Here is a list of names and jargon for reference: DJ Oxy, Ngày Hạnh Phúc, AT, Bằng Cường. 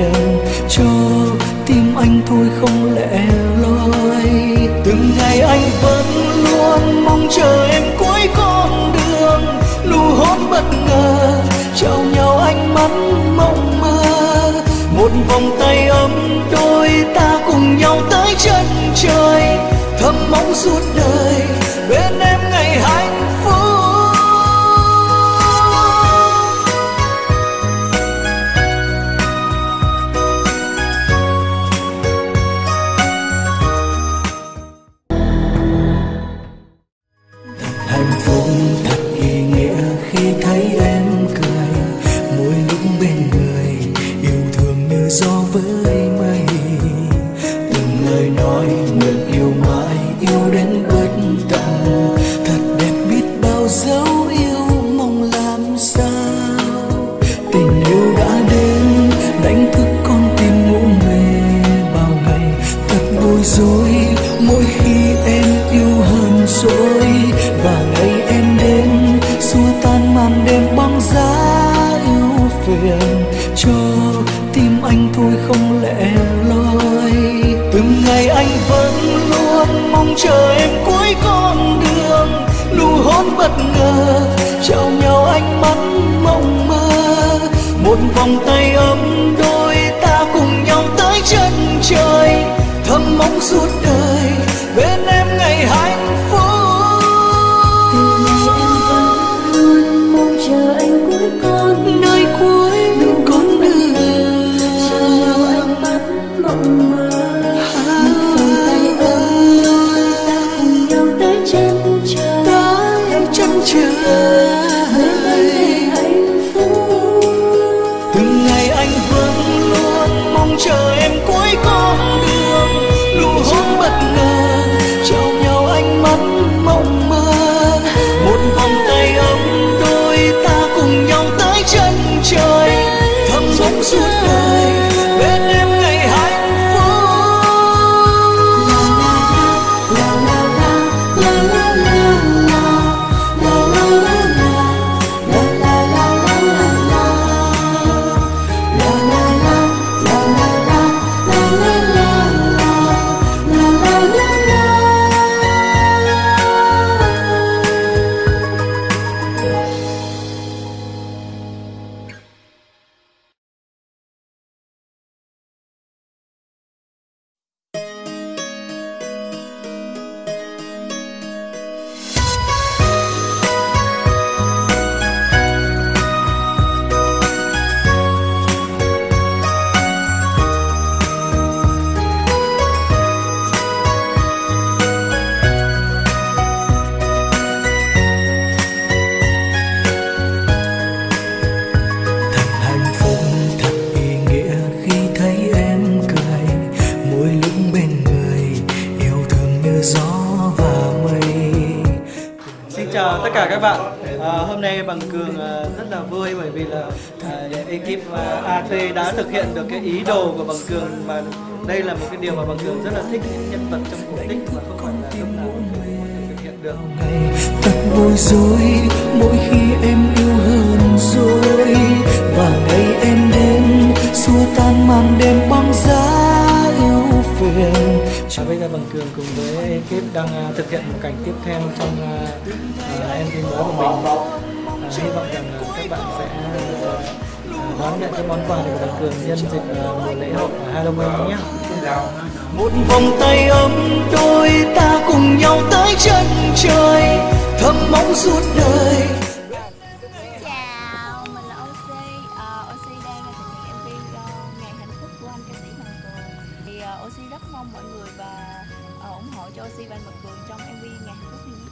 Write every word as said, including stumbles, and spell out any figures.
đường cho tim anh thôi không lẻ loi. Từng ngày anh vẫn luôn mong chờ em cuối con đường, nụ hôn bất ngờ trao nhau ánh mắt mộng mơ, một vòng tay ấm đôi ta cùng nhau tới chân trời, thầm mong suốt đời bên em ngày hạnh phúc. Bằng Cường rất là vui bởi vì là ekip a tê đã thực hiện được cái ý đồ của Bằng Cường, mà đây là một cái điều mà Bằng Cường rất là thích, những nhân vật trong cổ tích mà không phải là lúc nào cũng thực hiện được. Thật bối rối mỗi khi em yêu hơn rồi, và ngày em đến xua tan màn đêm băng giá yêu phiền. À, bây giờ Bằng Cường cùng với ekip đang thực hiện một cảnh tiếp theo trong em vê mới của mình. Hy vọng rằng các bạn sẽ đón nhận cái món quà của Bằng Cường nhân dịp mùa lễ hội Halloween nhé. Một vòng tay ấm đôi ta cùng nhau tới chân trời, thầm mong suốt đời. Xin chào, mình là Oxy. Uh, Oxy đang là thực hiện em vê uh, Ngày Hạnh Phúc của anh ca sĩ Bằng Cường. Thì uh, Oxy rất mong mọi người và uh, ủng hộ cho Oxy và Bằng Cường trong em vê Ngày Hạnh Phúc.